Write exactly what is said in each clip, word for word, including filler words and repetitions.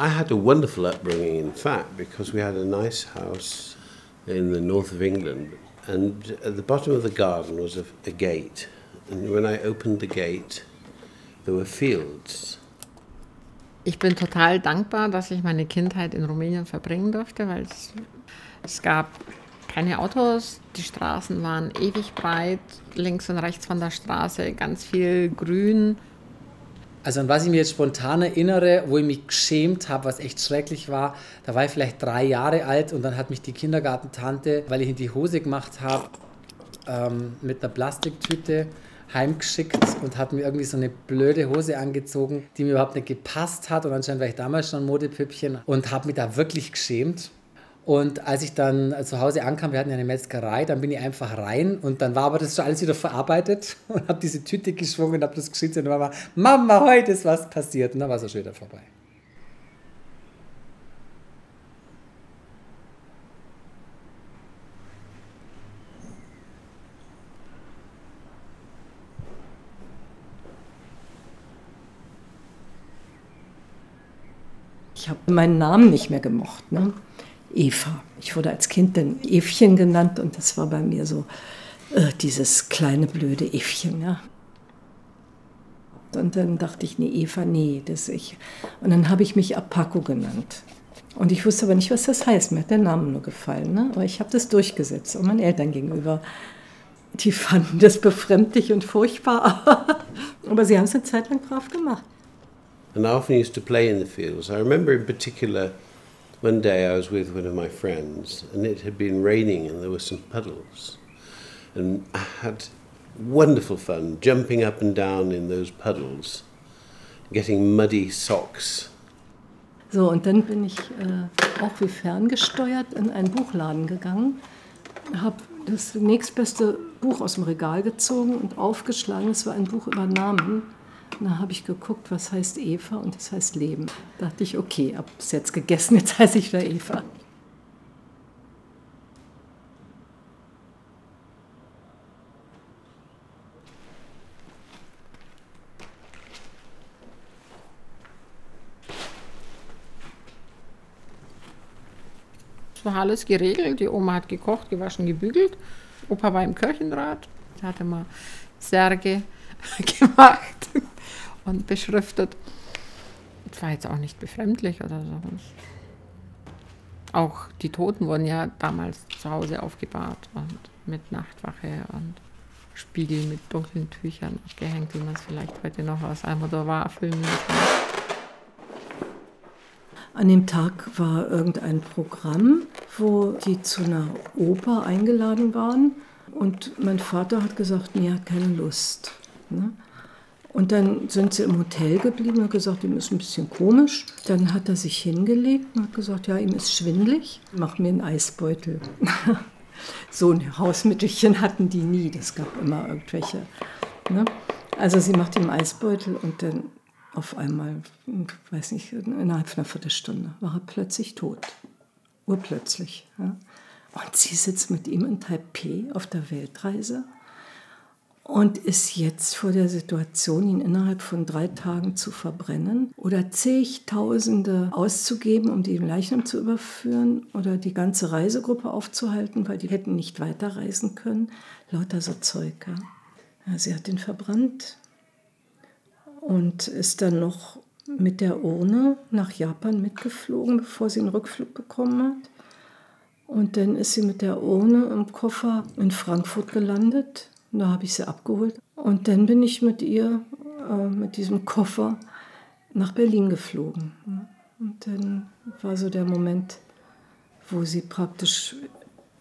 I had a wonderful upbringing, in fact, because we had a nice house in the north of England, and at the bottom of the garden was a, a gate, and when I opened the gate, there were fields. Ich bin total dankbar, dass ich meine Kindheit in Rumänien verbringen durfte, weil es, es gab keine Autos, die Straßen waren ewig breit, links und rechts von der Straße ganz viel Grün. Also an was ich mir jetzt spontan erinnere, wo ich mich geschämt habe, was echt schrecklich war, da war ich vielleicht drei Jahre alt und dann hat mich die Kindergartentante, weil ich in die Hose gemacht habe, ähm, mit einer Plastiktüte heimgeschickt und hat mir irgendwie so eine blöde Hose angezogen, die mir überhaupt nicht gepasst hat, und anscheinend war ich damals schon ein Modepüppchen und habe mich da wirklich geschämt. Und als ich dann zu Hause ankam, wir hatten ja eine Metzgerei, dann bin ich einfach rein und dann war aber das schon alles wieder verarbeitet und habe diese Tüte geschwungen und habe das geschrien und Mama, Mama, heute ist was passiert, und dann war es auch schon wieder vorbei. Ich habe meinen Namen nicht mehr gemocht, ne? Eva. Ich wurde als Kind dann Evchen genannt und das war bei mir so äh, dieses kleine blöde Evchen. Ja. Und dann dachte ich, nee, Eva, nee, das ich. Und dann habe ich mich Apaco genannt. Und ich wusste aber nicht, was das heißt. Mir hat der Name nur gefallen. Ne? Aber ich habe das durchgesetzt und meinen Eltern gegenüber. Die fanden das befremdlich und furchtbar, aber sie haben es eine Zeit lang brav gemacht. And I often used to play in the fields. I remember in particular one day I was with one of my friends and it had been raining and there were some puddles, and I had wonderful fun jumping up and down in those puddles, getting muddy socks. So, und dann bin ich äh, auch wie ferngesteuert in einen Buchladen gegangen, habe das nächstbeste Buch aus dem Regal gezogen und aufgeschlagen, es war ein Buch über Namen. Da habe ich geguckt, was heißt Eva und das heißt Leben. Da dachte ich, okay, habe es jetzt gegessen, jetzt heiße ich wieder Eva. Es war alles geregelt, die Oma hat gekocht, gewaschen, gebügelt. Opa war im Kirchenrat, der hatte mal Särge gemacht und beschriftet. Das war jetzt auch nicht befremdlich oder sowas. Auch die Toten wurden ja damals zu Hause aufgebahrt und mit Nachtwache und Spiegel mit dunklen Tüchern abgehängt, wie man es vielleicht heute noch aus Almodovar-Filmen kennt. An dem Tag war irgendein Programm, wo die zu einer Oper eingeladen waren und mein Vater hat gesagt, nee, er hat keine Lust. Ne? Und dann sind sie im Hotel geblieben und hat gesagt, ihm ist ein bisschen komisch. Dann hat er sich hingelegt und hat gesagt, ja, ihm ist schwindelig, mach mir einen Eisbeutel. So ein Hausmittelchen hatten die nie, das gab immer irgendwelche. Ne? Also sie macht ihm einen Eisbeutel und dann auf einmal, ich weiß nicht, innerhalb einer Viertelstunde war er plötzlich tot. Urplötzlich. Ja? Und sie sitzt mit ihm in Taipei auf der Weltreise. Und ist jetzt vor der Situation, ihn innerhalb von drei Tagen zu verbrennen oder zigtausende auszugeben, um den Leichnam zu überführen oder die ganze Reisegruppe aufzuhalten, weil die hätten nicht weiterreisen können. Lauter so Zeug. Ja, sie hat ihn verbrannt und ist dann noch mit der Urne nach Japan mitgeflogen, bevor sie einen Rückflug bekommen hat. Und dann ist sie mit der Urne im Koffer in Frankfurt gelandet. Da habe ich sie abgeholt und dann bin ich mit ihr, äh, mit diesem Koffer, nach Berlin geflogen. Und dann war so der Moment, wo sie praktisch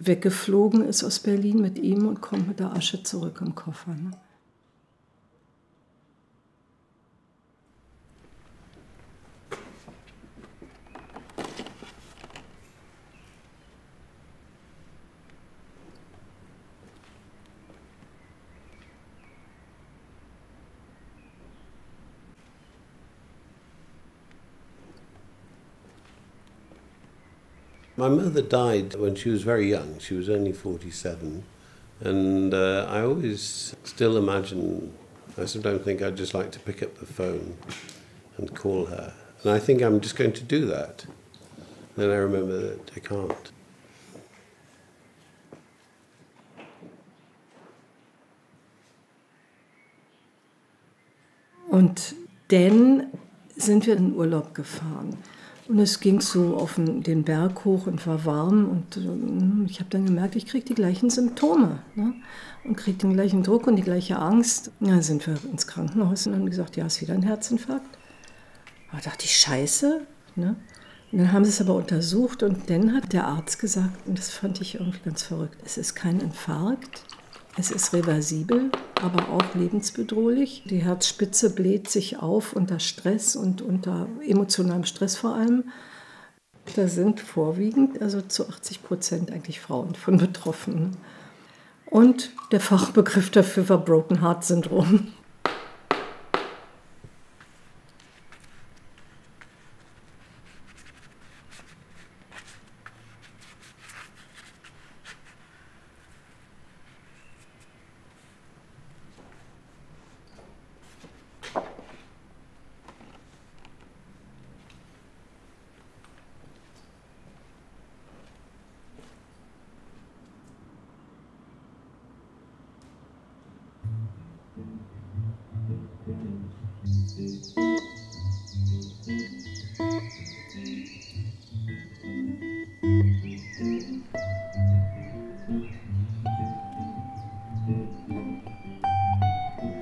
weggeflogen ist aus Berlin mit ihm und kommt mit der Asche zurück im Koffer. Ne? My mother died when she was very young. She was only forty-seven. And uh, I always still imagine, I sometimes think I'd just like to pick up the phone and call her And I think I'm just going to do that. Then I remember that I can't. Und dann sind wir in den Urlaub gefahren. Und es ging so auf den Berg hoch und war warm. Und ich habe dann gemerkt, ich kriege die gleichen Symptome. Ne? Und kriege den gleichen Druck und die gleiche Angst. Und dann sind wir ins Krankenhaus und haben gesagt, ja, ist wieder ein Herzinfarkt. Da dachte ich, scheiße. Ne? Und dann haben sie es aber untersucht. Und dann hat der Arzt gesagt, und das fand ich irgendwie ganz verrückt, es ist kein Infarkt. Es ist reversibel, aber auch lebensbedrohlich. Die Herzspitze bläht sich auf unter Stress und unter emotionalem Stress vor allem. Da sind vorwiegend, also zu achtzig Prozent eigentlich Frauen von betroffen. Und der Fachbegriff dafür war Broken Heart Syndrome.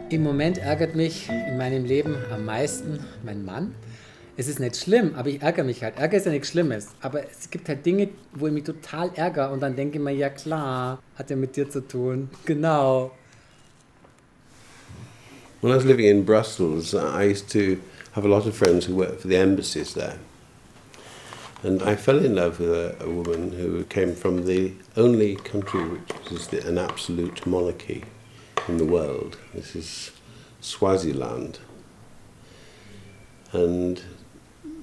Im Moment ärgert mich in meinem Leben am meisten mein Mann. Es ist nicht schlimm, aber ich ärgere mich halt. Ärger ist ja nichts Schlimmes, aber es gibt halt Dinge, wo ich mich total ärgere und dann denke ich mir, ja klar, hat ja mit dir zu tun, genau. When I was living in Brussels, I used to have a lot of friends who worked for the embassies there. And I fell in love with a, a woman who came from the only country which is the, an absolute monarchy in the world. This is Swaziland. And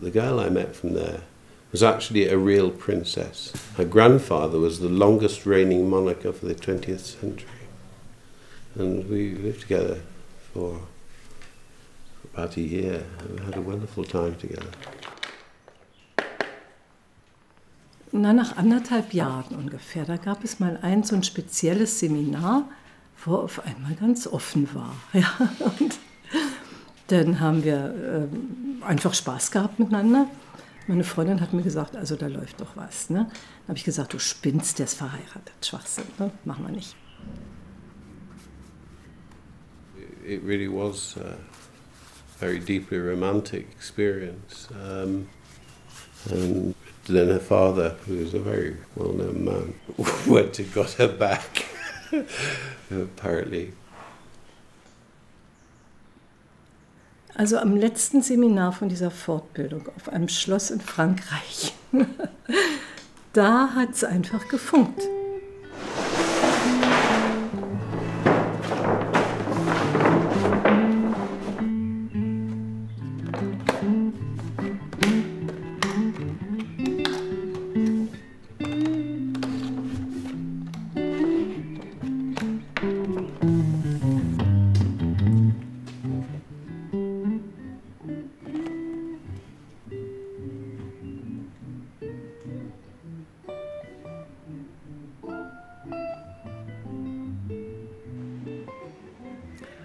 the girl I met from there was actually a real princess. Her grandfather was the longest reigning monarch of the twentieth century. And we lived together for about a year. We had a wonderful time together. Na, nach anderthalb Jahren ungefähr, da gab es mal ein so ein spezielles Seminar, wo auf einmal ganz offen war. Ja, und dann haben wir äh, einfach Spaß gehabt miteinander. Meine Freundin hat mir gesagt, also da läuft doch was. Ne? Dann habe ich gesagt, du spinnst, der ist verheiratet, Schwachsinn, ne? Machen wir nicht. It really was a very deeply romantic experience. Um, and then her father, who was a very well-known man, went and got her back, apparently. Also am letzten Seminar von dieser Fortbildung auf einem Schloss in Frankreich, da hat es einfach gefunkt.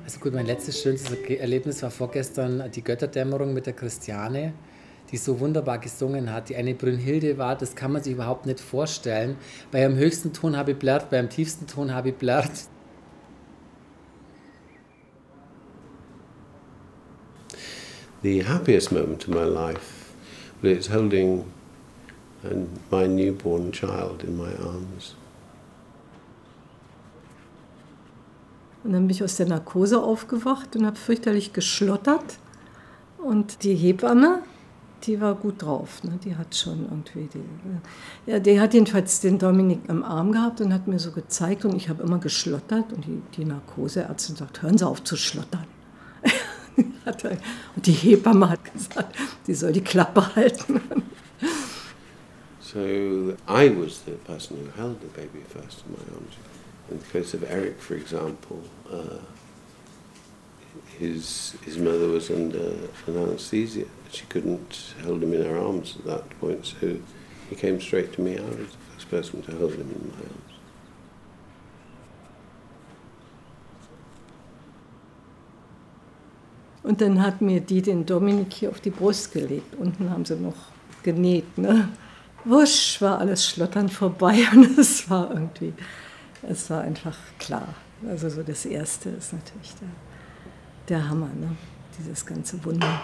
Also gut, mein letztes schönstes Erlebnis war vorgestern die Götterdämmerung mit der Christiane, die so wunderbar gesungen hat, die eine Brünnhilde war, das kann man sich überhaupt nicht vorstellen. Bei ihrem höchsten Ton habe ich blärrt, bei ihrem tiefsten Ton habe ich blärrt. The happiest moment of my life was holding my newborn child in my arms. Und dann bin ich aus der Narkose aufgewacht und habe fürchterlich geschlottert. Und die Hebamme, die war gut drauf. Ne? Die hat schon irgendwie... Die, ja, die hat jedenfalls den Dominik im Arm gehabt und hat mir so gezeigt. Und ich habe immer geschlottert. Und die, die Narkoseärztin sagt, hören Sie auf zu schlottern. Und die Hebamme hat gesagt, sie soll die Klappe halten. So, I was the person who held the baby first in my arms. In the case of Eric, for example, uh, his his mother was under an anesthesia. She couldn't hold him in her arms at that point, so he came straight to me. I was the first person to hold him in my arms. Und dann hat mir die den Dominik hier auf die Brust gelegt. Unten haben sie noch genäht, ne? Wusch, war alles schlotternd vorbei und es war irgendwie, es war einfach klar. Also so das Erste ist natürlich der, der Hammer, ne? Dieses ganze Wunder.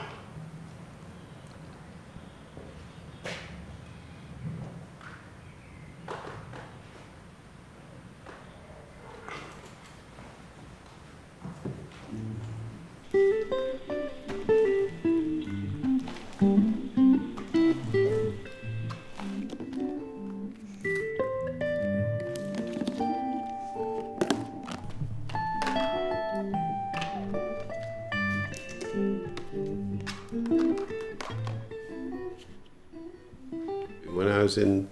In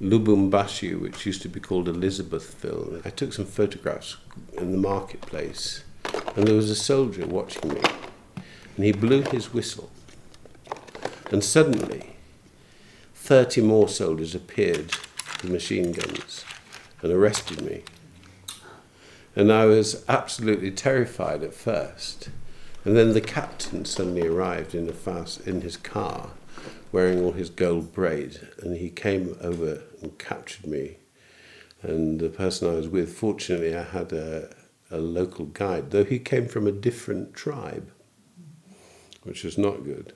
Lubumbashi, which used to be called Elizabethville. I took some photographs in the marketplace and there was a soldier watching me and he blew his whistle and suddenly thirty more soldiers appeared with machine guns and arrested me, and I was absolutely terrified at first, and then the captain suddenly arrived in, a fast, in his car wearing all his gold braid, and he came over and captured me. And the person I was with, fortunately I had a, a local guide, though he came from a different tribe, which was not good.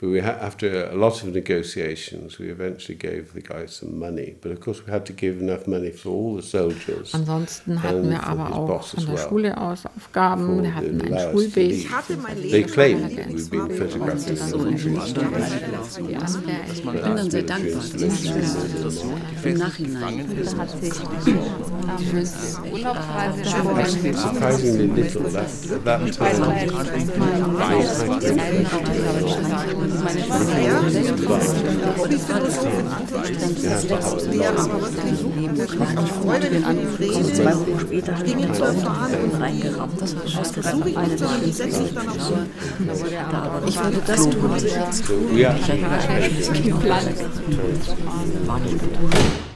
But we ha- after a lot of negotiations, we eventually gave the guy some money. But of course we had to give enough money for all the soldiers. Ansonsten hatten wir aber auch von der Schule aus Aufgaben, wir hatten ein Schulweg. Ich hatte mein Leben. They claimed we've been photographed in the Anfang. Ich bin dann sehr dankbar, im Nachhinein. Surprisingly little left at that time. Meine Schwester, ja, und ich finde das auch anstrengend, dass sie das wäre, aber wirklich, ich mache Freude, wenn andere reden, Dinge zu erfahren und reingerammt. Das versuche ich nicht, sondern ich setze mich dann auch so. Ich würde das tun, was ich jetzt tue. Ich habe wahrscheinlich keinen Plan.